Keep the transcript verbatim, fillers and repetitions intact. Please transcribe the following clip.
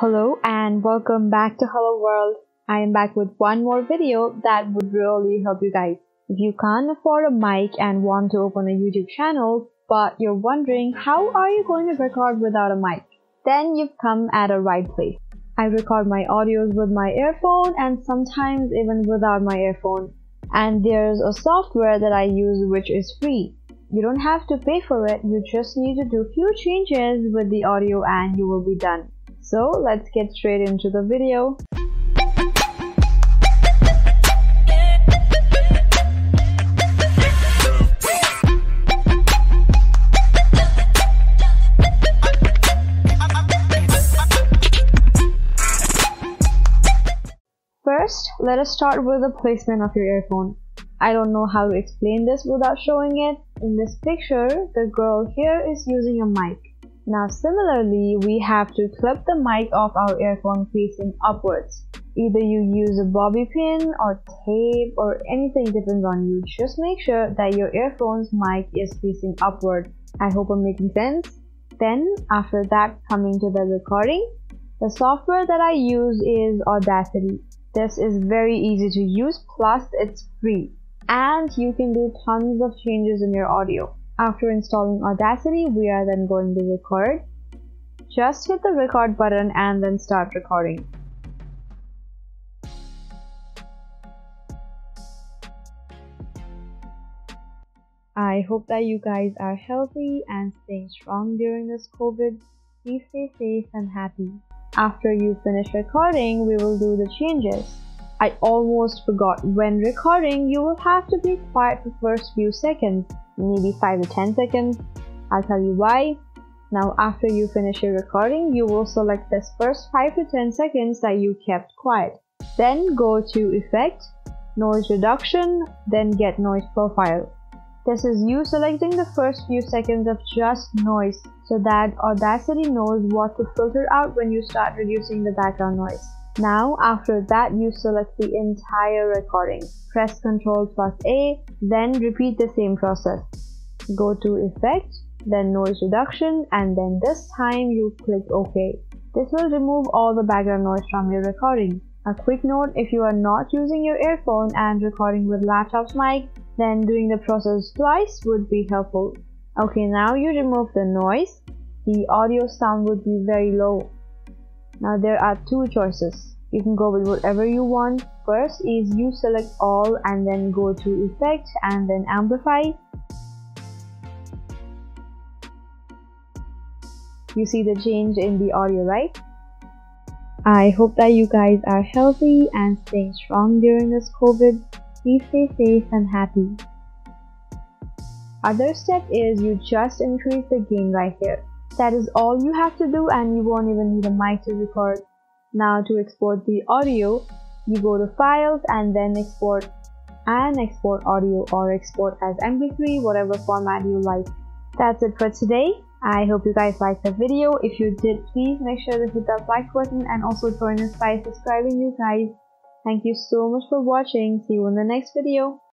Hello and welcome back to Hello World. I am back with one more video that would really help you guys. If you can't afford a mic and want to open a YouTube channel, but you're wondering how are you going to record without a mic, then you've come at a right place. I record my audios with my earphone and sometimes even without my earphone. And there's a software that I use which is free. You don't have to pay for it, you just need to do few changes with the audio and you will be done. So let's get straight into the video. First, let us start with the placement of your earphone. I don't know how to explain this without showing it. In this picture, the girl here is using a mic. Now similarly, we have to clip the mic off our earphone facing upwards. Either you use a bobby pin or tape or anything, depends on you. Just make sure that your earphone's mic is facing upward. I hope I'm making sense. Then after that, coming to the recording, the software that I use is Audacity. This is very easy to use, plus it's free. And you can do tons of changes in your audio. After installing Audacity, we are then going to record. Just hit the record button and then start recording. I hope that you guys are healthy and staying strong during this COVID. Please stay safe and happy. After you finish recording, we will do the changes. I almost forgot, when recording, you will have to be quiet for first few seconds, maybe five to ten seconds. I'll tell you why. Now after you finish your recording, you will select this first five to ten seconds that you kept quiet. Then go to Effect, Noise Reduction, then get Noise Profile. This is you selecting the first few seconds of just noise so that Audacity knows what to filter out when you start reducing the background noise. Now, after that, you select the entire recording. Press control plus A, then repeat the same process. Go to Effect, then Noise Reduction, and then this time you click OK. This will remove all the background noise from your recording. A quick note, if you are not using your earphone and recording with laptop's mic, then doing the process twice would be helpful. Okay, now you remove the noise. The audio sound would be very low. Now there are two choices. You can go with whatever you want. First is you select all and then go to Effect and then Amplify. You see the change in the audio, right? I hope that you guys are healthy and staying strong during this COVID. Please stay safe and happy. Other step is you just increase the gain right here. That is all you have to do and you won't even need a mic to record. Now to export the audio, you go to Files and then Export, and Export Audio or Export as M P three, whatever format you like. That's it for today. I hope you guys liked the video. If you did, please make sure to hit that like button and also join us by subscribing, you guys. Thank you so much for watching. See you in the next video.